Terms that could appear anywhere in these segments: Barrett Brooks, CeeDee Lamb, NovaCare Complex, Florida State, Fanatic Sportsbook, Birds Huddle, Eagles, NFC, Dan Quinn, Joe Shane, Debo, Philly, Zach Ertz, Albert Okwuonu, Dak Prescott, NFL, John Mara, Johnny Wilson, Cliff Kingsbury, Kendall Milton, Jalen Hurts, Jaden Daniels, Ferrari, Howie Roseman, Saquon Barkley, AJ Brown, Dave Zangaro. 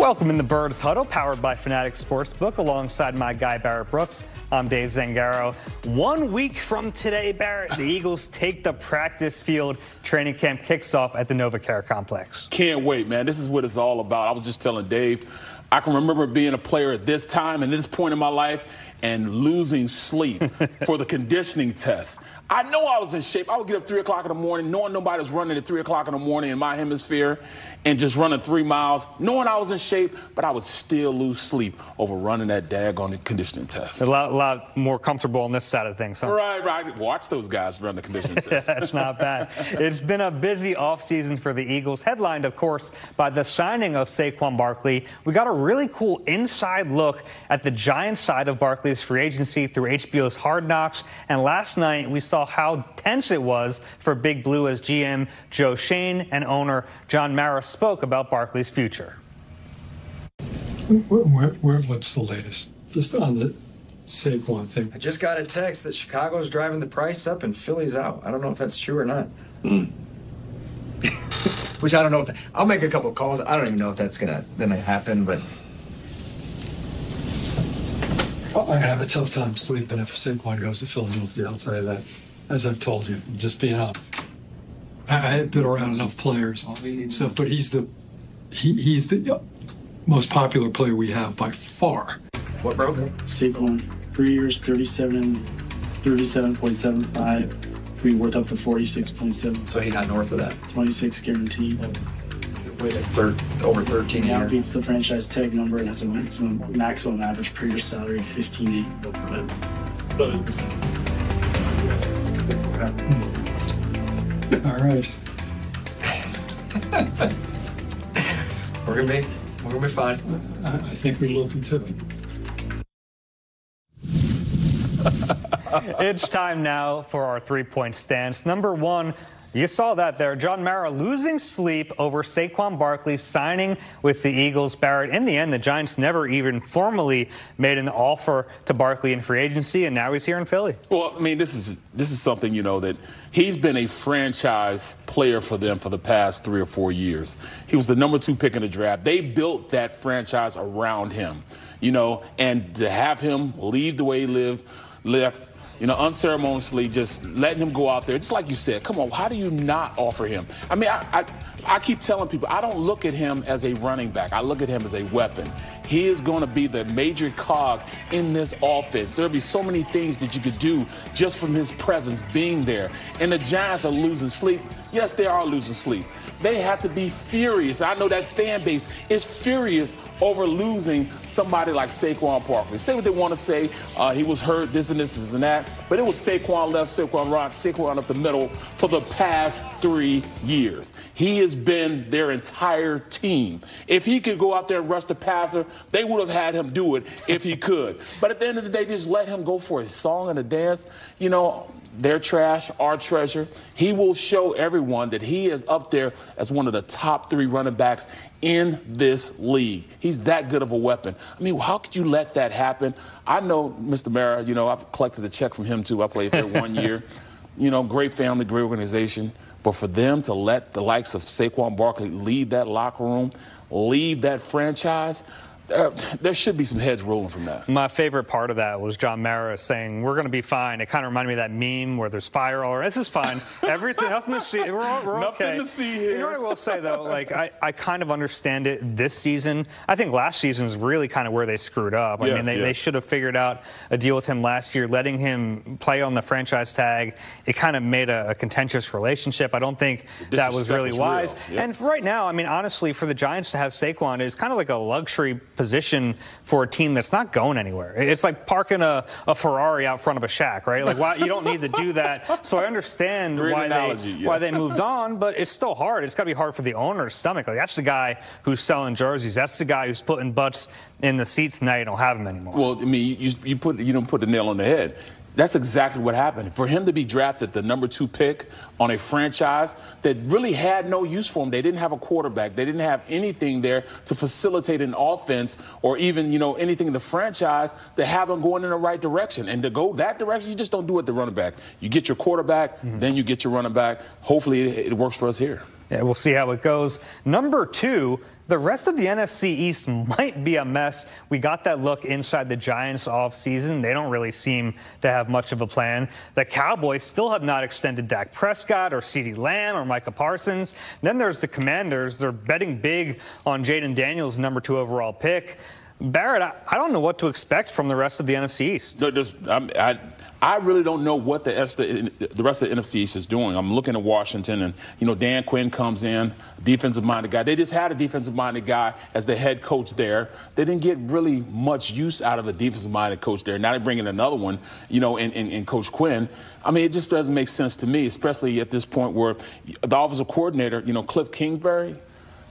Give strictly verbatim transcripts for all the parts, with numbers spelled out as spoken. Welcome in the Birds Huddle, powered by Fanatic Sportsbook. Alongside my guy, Barrett Brooks, I'm Dave Zangaro. One week from today, Barrett, the Eagles take the practice field. Training camp kicks off at the NovaCare Complex. Can't wait, man. This is what it's all about. I was just telling Dave, I can remember being a player at this time and this point in my life and losing sleep for the conditioning test. I know I was in shape. I would get up three o'clock in the morning, knowing nobody's running at three o'clock in the morning in my hemisphere, and just running three miles, knowing I was in shape, but I would still lose sleep over running that daggone conditioning test. A lot, lot more comfortable on this side of things, huh? Right, right. Watch those guys run the conditioning test. Yeah, that's not bad. It's been a busy offseason for the Eagles, headlined, of course, by the signing of Saquon Barkley. We got a really cool inside look at the Giants side of Barkley's free agency through H B O's Hard Knocks, and last night we saw how tense it was for Big Blue as G M Joe Shane and owner John Mara spoke about Barkley's future. Where, where, where, what's the latest? Just on the Saquon thing. I just got a text that Chicago's driving the price up and Philly's out. I don't know if that's true or not. Mm. Which I don't know if that, I'll make a couple calls. I don't even know if that's gonna then happen, but I'm gonna have a tough time sleeping if Saquon goes to Philadelphia. I'll tell you that. As I've told you, just being up. I have been around enough players, so but he's the he, he's the most popular player we have by far. What broke him? Saquon, three years, thirty-seven, thirty-seven point seven five. I mean, worth up to forty-six point seven. So he got north of that. Twenty-six guaranteed. Wait, a third over thirteen. Now beats the franchise tag number and has a maximum maximum average per year salary of fifteen eight. All right. we're gonna be, we're gonna be fine. I, I think we love him too. It's time now for our three-point stance. Number one. You saw that there. John Mara losing sleep over Saquon Barkley signing with the Eagles. Barrett, in the end, the Giants never even formally made an offer to Barkley in free agency, and now he's here in Philly. Well, I mean, this is this is something, you know, that he's been a franchise player for them for the past three or four years. He was the number two pick in the draft. They built that franchise around him, you know, and to have him leave the way he lived, left, you know, unceremoniously, just letting him go out there. Just like you said, come on, how do you not offer him? I mean, I, I, I keep telling people, I don't look at him as a running back. I look at him as a weapon. He is going to be the major cog in this offense. There'll be so many things that you could do just from his presence being there. And the Giants are losing sleep. Yes, they are losing sleep. They have to be furious. I know that fan base is furious over losing somebody like Saquon Barkley. Say what they want to say. Uh, he was hurt, this and this, this and that. But it was Saquon left, Saquon right, Saquon up the middle for the past three years. He has been their entire team. If he could go out there and rush the passer, they would have had him do it if he could. But at the end of the day, just let him go for a song and a dance. You know, their trash, our treasure. He will show everyone that he is up there as one of the top three running backs in this league. He's that good of a weapon. I mean, how could you let that happen? I know Mister Mara, you know, I've collected a check from him, too. I played there one year. You know, great family, great organization. But for them to let the likes of Saquon Barkley leave that locker room, leave that franchise, Uh, there should be some heads rolling from that. My favorite part of that was John Mara saying, we're going to be fine. It kind of reminded me of that meme where there's fire all around. This is fine. Everything, nothing to see. We're, all, we're nothing okay. Nothing to see here. You know what I will say, though? Like, I, I kind of understand it this season. I think last season is really kind of where they screwed up. I yes, mean, they, yes. they should have figured out a deal with him last year, letting him play on the franchise tag. It kind of made a, a contentious relationship. I don't think that was really wise. Yep. And right now, I mean, honestly, for the Giants to have Saquon is kind of like a luxury position for a team that's not going anywhere. It's like parking a, a Ferrari out front of a shack, right? Like, why, you don't need to do that. So I understand why analogy, they yeah. why they moved on, but it's still hard. It's got to be hard for the owner's stomach. Like, that's the guy who's selling jerseys. That's the guy who's putting butts in the seats. Now you don't have him anymore. Well, I mean, you you put you don't put the nail on the head. That's exactly what happened. For him to be drafted the number two pick on a franchise that really had no use for him. They didn't have a quarterback. They didn't have anything there to facilitate an offense or even, you know, anything in the franchise to have him going in the right direction. And to go that direction, you just don't do it the running back. You get your quarterback, mm-hmm. then you get your running back. Hopefully it, it works for us here. Yeah, we'll see how it goes. Number two, the rest of the N F C East might be a mess. We got that look inside the Giants offseason. They don't really seem to have much of a plan. The Cowboys still have not extended Dak Prescott or CeeDee Lamb or Micah Parsons. Then there's the Commanders. They're betting big on Jaden Daniels, number two overall pick. Barrett, I, I don't know what to expect from the rest of the N F C East. No, just, I'm, I, I really don't know what the, the rest of the N F C East is doing. I'm looking at Washington, and, you know, Dan Quinn comes in, defensive-minded guy. They just had a defensive-minded guy as the head coach there. They didn't get really much use out of the defensive-minded coach there. Now they bring in another one, you know, in, in, in Coach Quinn. I mean, it just doesn't make sense to me, especially at this point where the offensive coordinator, you know, Cliff Kingsbury,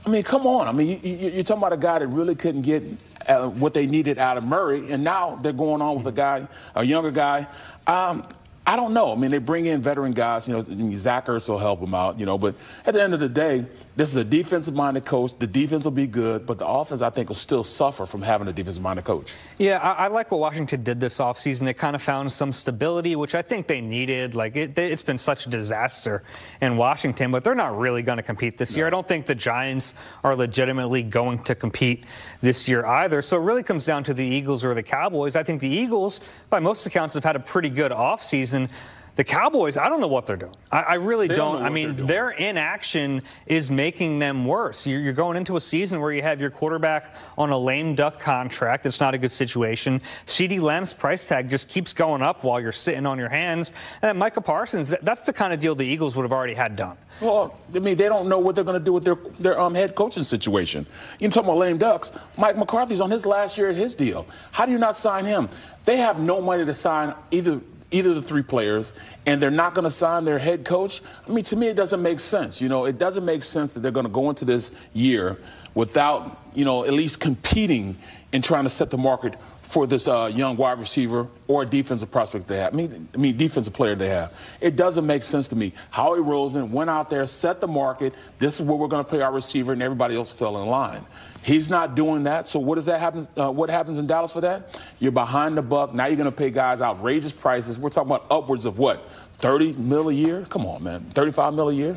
I mean, come on. I mean, you, you, you're talking about a guy that really couldn't get uh, what they needed out of Murray, and now they're going on with a guy, a younger guy. Um, I don't know. I mean, they bring in veteran guys. You know, Zach Ertz will help them out, you know. But at the end of the day, this is a defensive-minded coach. The defense will be good, but the offense, I think, will still suffer from having a defensive-minded coach. Yeah, I, I like what Washington did this offseason. They kind of found some stability, which I think they needed. Like, it, it's been such a disaster in Washington, but they're not really going to compete this no. year. I don't think the Giants are legitimately going to compete this year either. So it really comes down to the Eagles or the Cowboys. I think the Eagles, by most accounts, have had a pretty good offseason. The Cowboys, I don't know what they're doing. I, I really they don't. don't I mean, their inaction is making them worse. You're, you're going into a season where you have your quarterback on a lame duck contract. It's not a good situation. CeeDee Lamb's price tag just keeps going up while you're sitting on your hands. And then Micah Parsons, that's the kind of deal the Eagles would have already had done. Well, I mean, they don't know what they're going to do with their, their um, head coaching situation. You talk about lame ducks. Mike McCarthy's on his last year of his deal. How do you not sign him? They have no money to sign either either the three players, and they're not going to sign their head coach. I mean, to me, it doesn't make sense. You know, it doesn't make sense that they're going to go into this year without, you know, at least competing and trying to set the market for this uh, young wide receiver or defensive prospects they have. I mean, I mean, defensive player they have. It doesn't make sense to me. Howie Roseman went out there, set the market. This is where we're going to play our receiver, and everybody else fell in line. He's not doing that. So what does that happen? Uh, what happens in Dallas for that? You're behind the buck. Now you're going to pay guys outrageous prices. We're talking about upwards of what, thirty mil a year? Come on, man, thirty-five mil a year.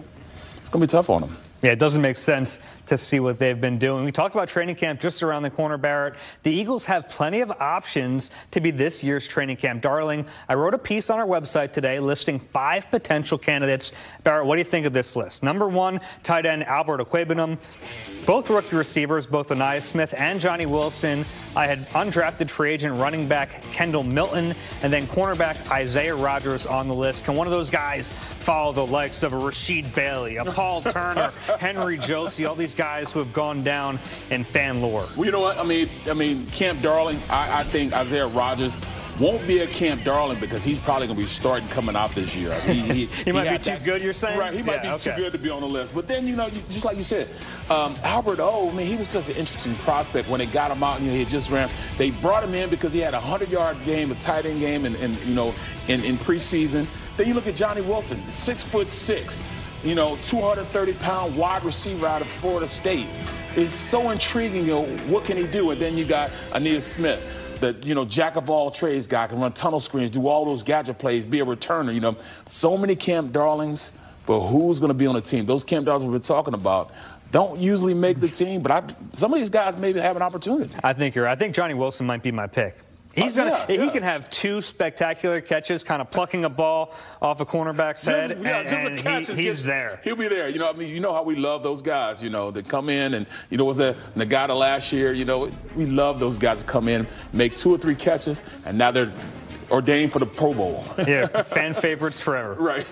It's going to be tough on them. Yeah, it doesn't make sense to see what they've been doing. We talked about training camp just around the corner, Barrett. The Eagles have plenty of options to be this year's training camp darling. I wrote a piece on our website today listing five potential candidates. Barrett, what do you think of this list? Number one, tight end Albert Okwuonu. Both rookie receivers, both Ainias Smith and Johnny Wilson. I had undrafted free agent running back Kendall Milton, and then cornerback Isaiah Rodgers on the list. Can one of those guys follow the likes of a Rashid Bailey, a Paul Turner, Henry Josie, all these guys who have gone down in fan lore? Well, you know what? I mean, I mean, camp darling, I, I think Isaiah Rodgers won't be a camp darling because he's probably going to be starting coming out this year. He, he, he might he be too that, good, you're saying? Right, he might yeah, be okay. too good to be on the list. But then, you know, you, just like you said, um, Albert O, I mean, he was such an interesting prospect when they got him out. You know, he had just ran. They brought him in because he had a hundred-yard game, a tight end game, and, and you know, in, in preseason. Then you look at Johnny Wilson, six foot six, you know, two hundred thirty pound wide receiver out of Florida State. It's so intriguing. You know, what can he do? And then you got Ainias Smith, the, you know, jack of all trades guy, can run tunnel screens, do all those gadget plays, be a returner. You know, so many camp darlings, but who's going to be on the team? Those camp darlings we've been talking about don't usually make the team, but I, some of these guys maybe have an opportunity. I think you're right. I think Johnny Wilson might be my pick. He's gonna, uh, yeah, yeah. He can have two spectacular catches, kind of plucking a ball off a cornerback's head, just, yeah, and, just a catch and he, he's there. He'll be there. You know, I mean, you know how we love those guys, you know, that come in and, you know, was that Nagata last year, you know, we love those guys that come in, make two or three catches, and now they're ordained for the Pro Bowl. Yeah, fan favorites forever. Right.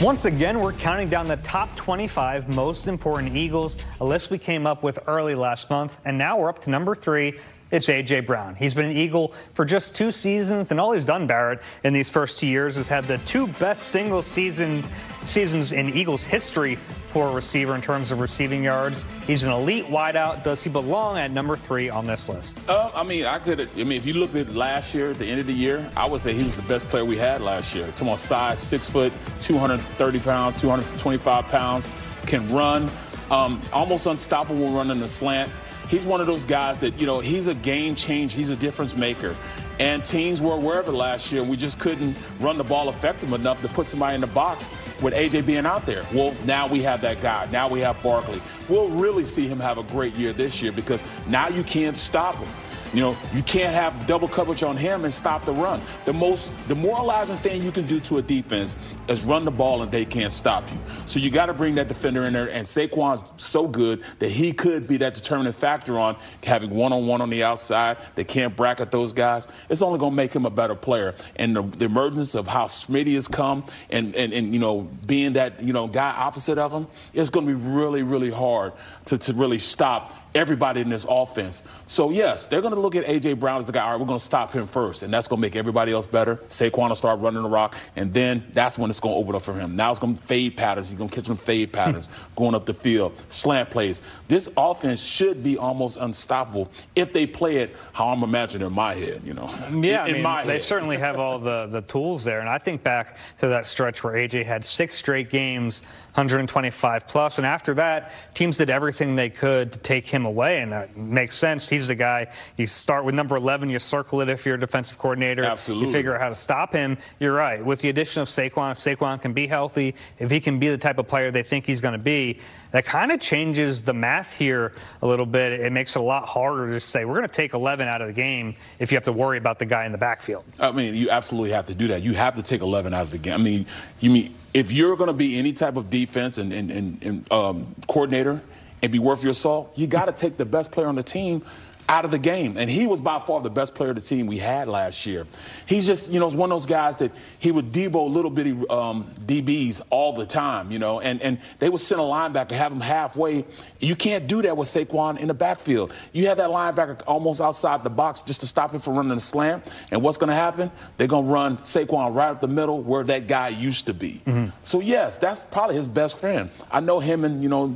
Once again, we're counting down the top twenty-five most important Eagles, a list we came up with early last month, and now we're up to number three. It's A J Brown. He's been an Eagle for just two seasons, and all he's done, Barrett, in these first two years is have the two best single season seasons in Eagles history for a receiver in terms of receiving yards. He's an elite wideout. Does he belong at number three on this list? Uh, I mean, I could. I mean, if you look at last year, at the end of the year, I would say he was the best player we had last year. Come on, size, six foot, two hundred thirty pounds, two hundred twenty-five pounds, can run, um, almost unstoppable running the slant. He's one of those guys that, you know, he's a game changer. He's a difference maker. And teams were aware of it last year. We just couldn't run the ball effective enough to put somebody in the box with A J being out there. Well, now we have that guy. Now we have Barkley. We'll really see him have a great year this year because now you can't stop him. You know, you can't have double coverage on him and stop the run. The most demoralizing thing you can do to a defense is run the ball and they can't stop you. So you got to bring that defender in there, and Saquon's so good that he could be that determining factor on having one-on-one on the outside. They can't bracket those guys. It's only going to make him a better player. And the, the emergence of how Smitty has come and, and, and, you know, being that, you know, guy opposite of him, it's going to be really, really hard to, to really stop everybody in this offense. So, yes, they're going to look at A J. Brown as the guy, all right, we're going to stop him first, and that's going to make everybody else better. Saquon will start running the rock, and then that's when it's going to open up for him. Now it's going to fade patterns. He's going to catch some fade patterns going up the field, slant plays. This offense should be almost unstoppable if they play it how I'm imagining in my head, you know. Yeah, in, I mean, my they head. certainly have all the, the tools there, and I think back to that stretch where A J had six straight games, one twenty-five plus, and after that, teams did everything they could to take him away, and that makes sense. He's the guy. You start with number eleven, you circle it if you're a defensive coordinator. Absolutely. You figure out how to stop him. You're right. With the addition of Saquon, if Saquon can be healthy, if he can be the type of player they think he's going to be, that kind of changes the math here a little bit. It makes it a lot harder to say, we're going to take eleven out of the game if you have to worry about the guy in the backfield. I mean, you absolutely have to do that. You have to take eleven out of the game. I mean, you mean if you're going to be any type of defense and, and, and, and um, coordinator, and be worth your salt, you got to take the best player on the team out of the game. And he was by far the best player of the team we had last year. He's just, you know, one of those guys that he would Debo little bitty um, D Bs all the time, you know, and, and they would send a linebacker, have him halfway. You can't do that with Saquon in the backfield. You have that linebacker almost outside the box just to stop him from running the slam. And what's going to happen? They're going to run Saquon right up the middle where that guy used to be. Mm-hmm. So, yes, that's probably his best friend. I know him and, you know,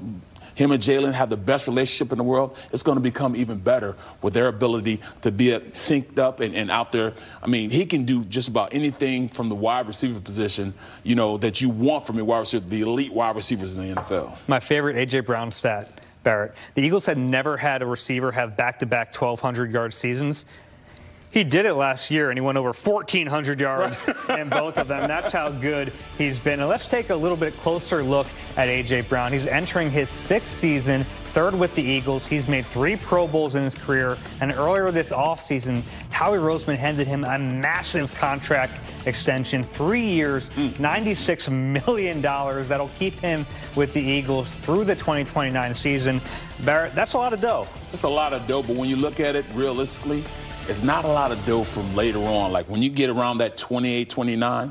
him and Jalen have the best relationship in the world. It's going to become even better with their ability to be synced up and, and out there. I mean, he can do just about anything from the wide receiver position, you know, that you want from your wide receiver, the elite wide receivers in the N F L. My favorite A J. Brown stat, Barrett. The Eagles had never had a receiver have back-to-back twelve hundred yard seasons. He did it last year, and he went over fourteen hundred yards in both of them. That's how good he's been. And let's take a little bit closer look at A J. Brown. He's entering his sixth season, third with the Eagles. He's made three Pro Bowls in his career. And earlier this offseason, Howie Roseman handed him a massive contract extension, three years, ninety-six million dollars. That'll keep him with the Eagles through the twenty twenty-nine season. Barrett, that's a lot of dough. That's a lot of dough, but when you look at it realistically, it's not a lot of dough from later on. Like when you get around that twenty-eight, twenty-nine,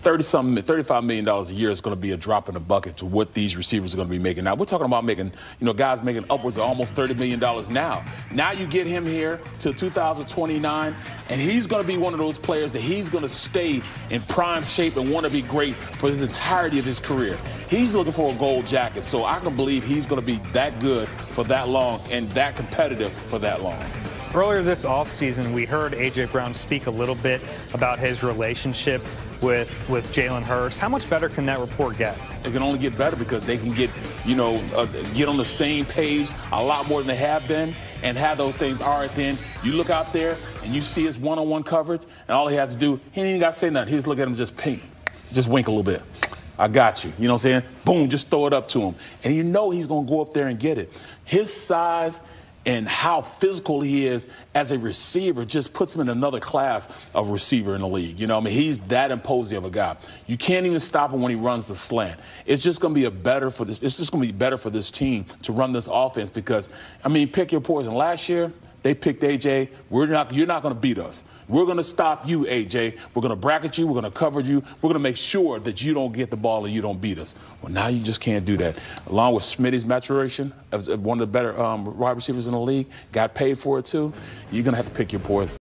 thirty-something, thirty-five million dollars a year is going to be a drop in the bucket to what these receivers are going to be making. Now, we're talking about making, you know, guys making upwards of almost thirty million dollars now. Now you get him here to two thousand twenty-nine, and he's going to be one of those players that he's going to stay in prime shape and want to be great for his entirety of his career. He's looking for a gold jacket, so I can believe he's going to be that good for that long and that competitive for that long. Earlier this offseason, we heard A J. Brown speak a little bit about his relationship with, with Jalen Hurts. How much better can that rapport get? It can only get better because they can get, you know, uh, get on the same page a lot more than they have been and have those things. All right, then you look out there and you see his one-on-one coverage, and all he has to do, he ain't even got to say nothing. He just look at him, just pink, just wink a little bit. I got you. You know what I'm saying? Boom, just throw it up to him. And you know he's going to go up there and get it. His size and how physical he is as a receiver just puts him in another class of receiver in the league. You know, I mean, he's that imposing of a guy. You can't even stop him when he runs the slant. It's just going to be a better for this. It's just going to be better for this team to run this offense because, I mean, pick your poison. Last year, they picked A J. We're not, you're not going to beat us. We're going to stop you, A J. We're going to bracket you. We're going to cover you. We're going to make sure that you don't get the ball and you don't beat us. Well, now you just can't do that. Along with Smitty's maturation, as one of the better um, wide receivers in the league, got paid for it too. You're going to have to pick your poison.